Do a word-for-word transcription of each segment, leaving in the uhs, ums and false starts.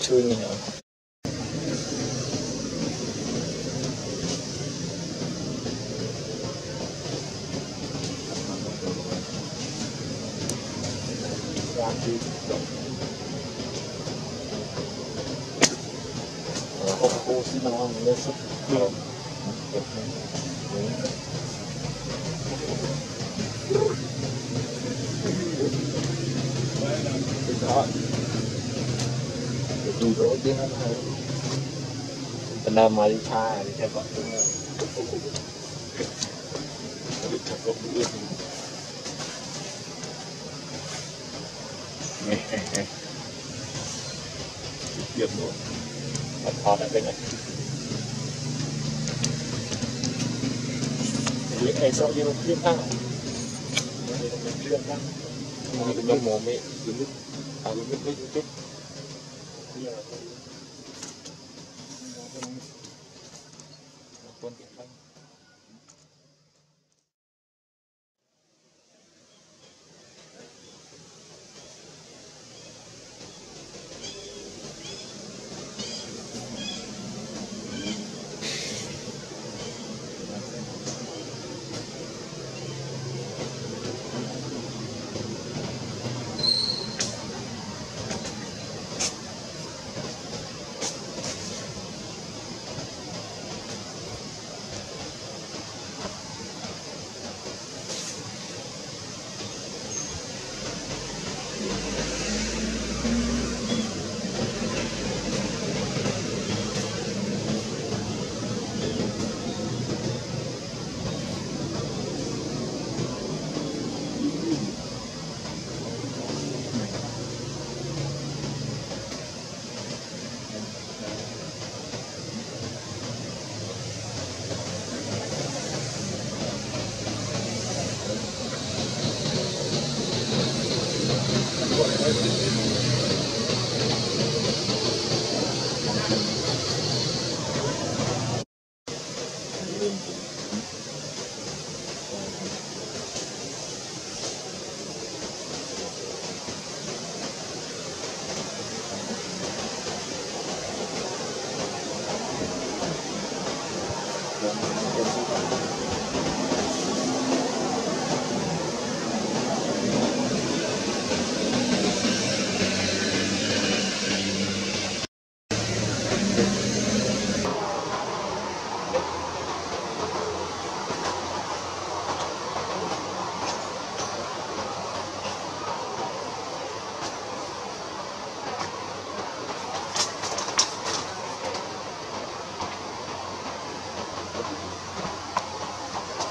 Chewing it out. Benar Malaysia, dia buat tu. Dia cakap dulu. Hehehe. Dia buat. Apa nak dengar? Dia esok dia mungkin tak. Dia mungkin tak. Mungkin dia momen, mungkin, mungkin mungkin. Iya. Bukan kita.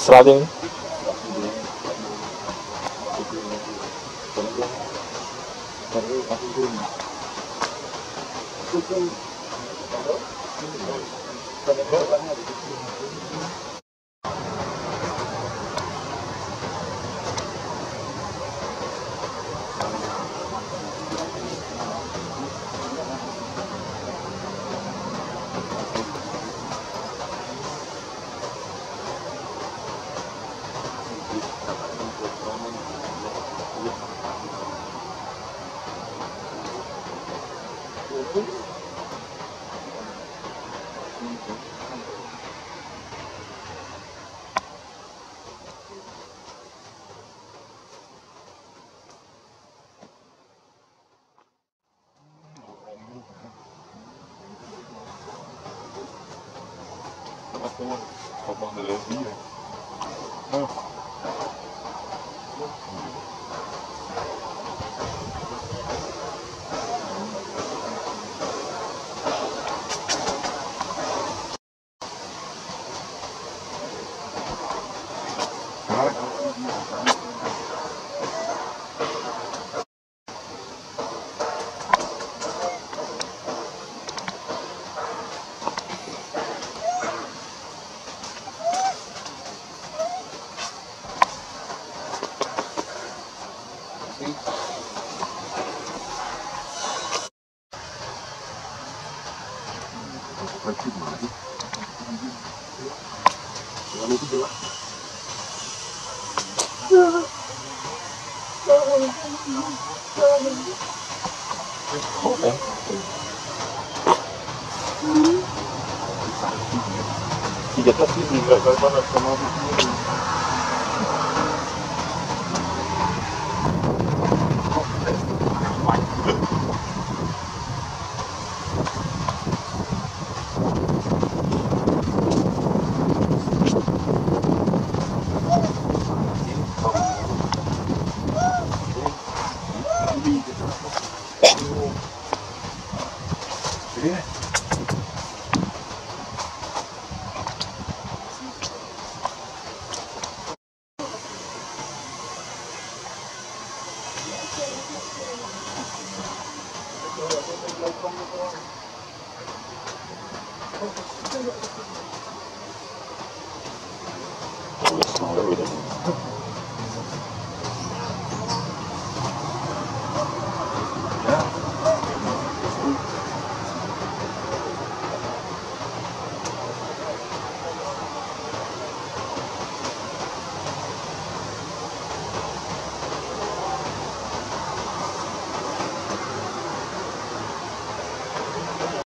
Seraling It's not everything.